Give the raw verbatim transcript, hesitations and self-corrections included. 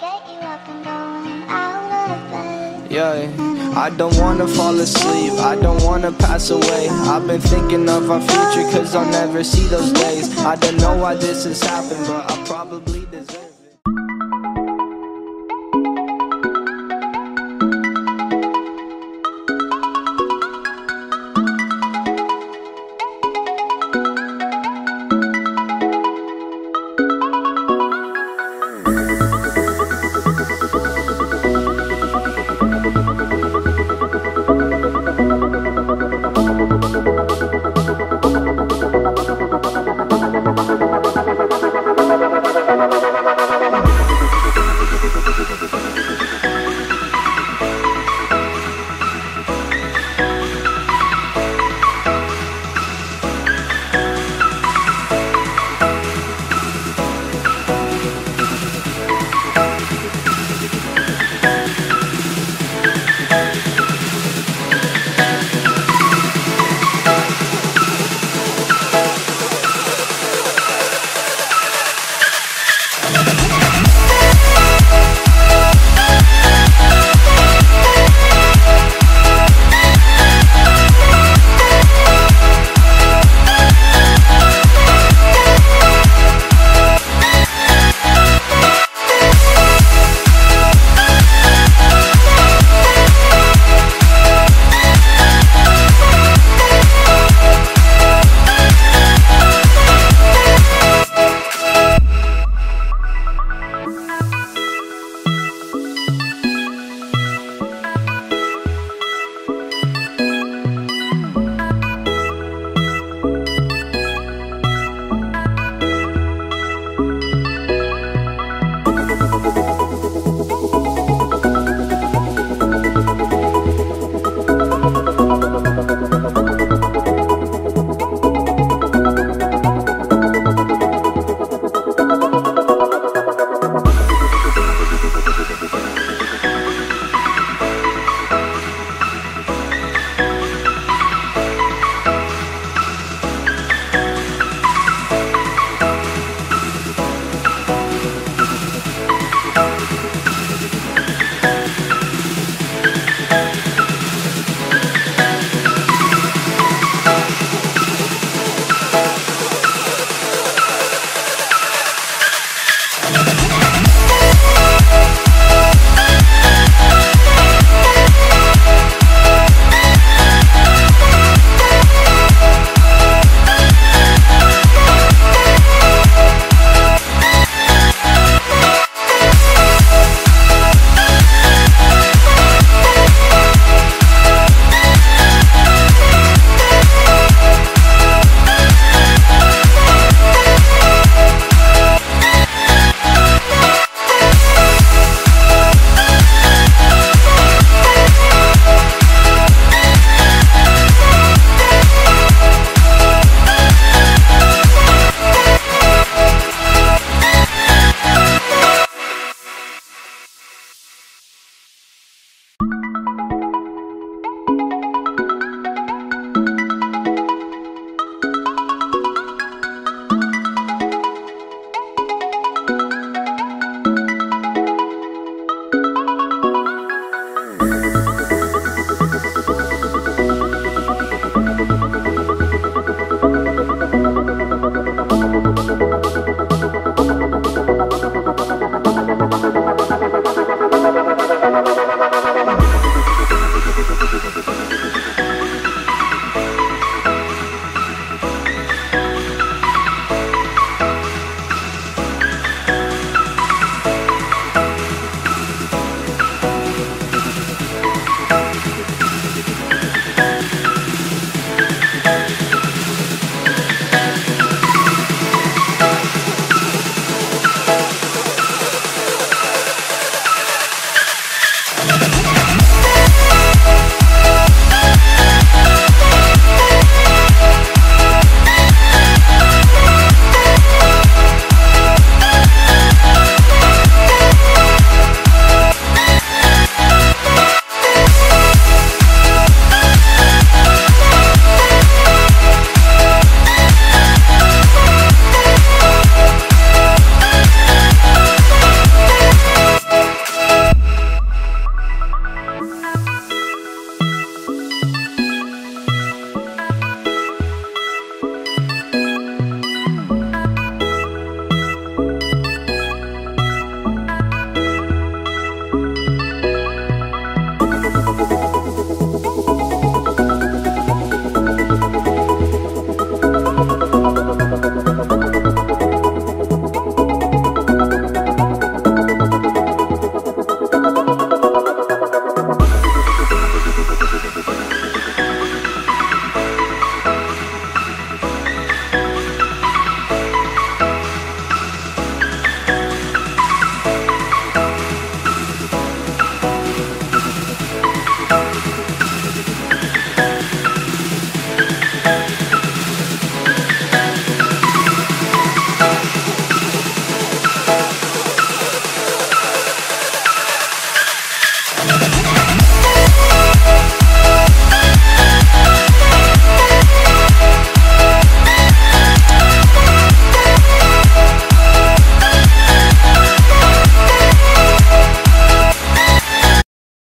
get you up and going out of bed. Yeah, I don't wanna fall asleep, I don't wanna pass away. I've been thinking of our future, cause I'll never see those days. I don't know why this has happened, but I probably